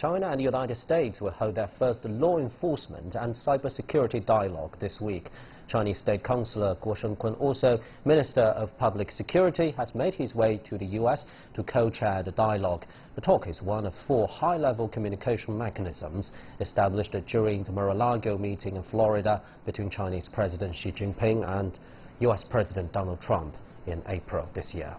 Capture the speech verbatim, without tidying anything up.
China and the United States will hold their first law enforcement and cybersecurity dialogue this week. Chinese State Councillor Guo Shengkun, also Minister of Public Security, has made his way to the U S to co-chair the dialogue. The talk is one of four high-level communication mechanisms established during the Mar-a-Lago meeting in Florida between Chinese President Xi Jinping and U S President Donald Trump in April this year.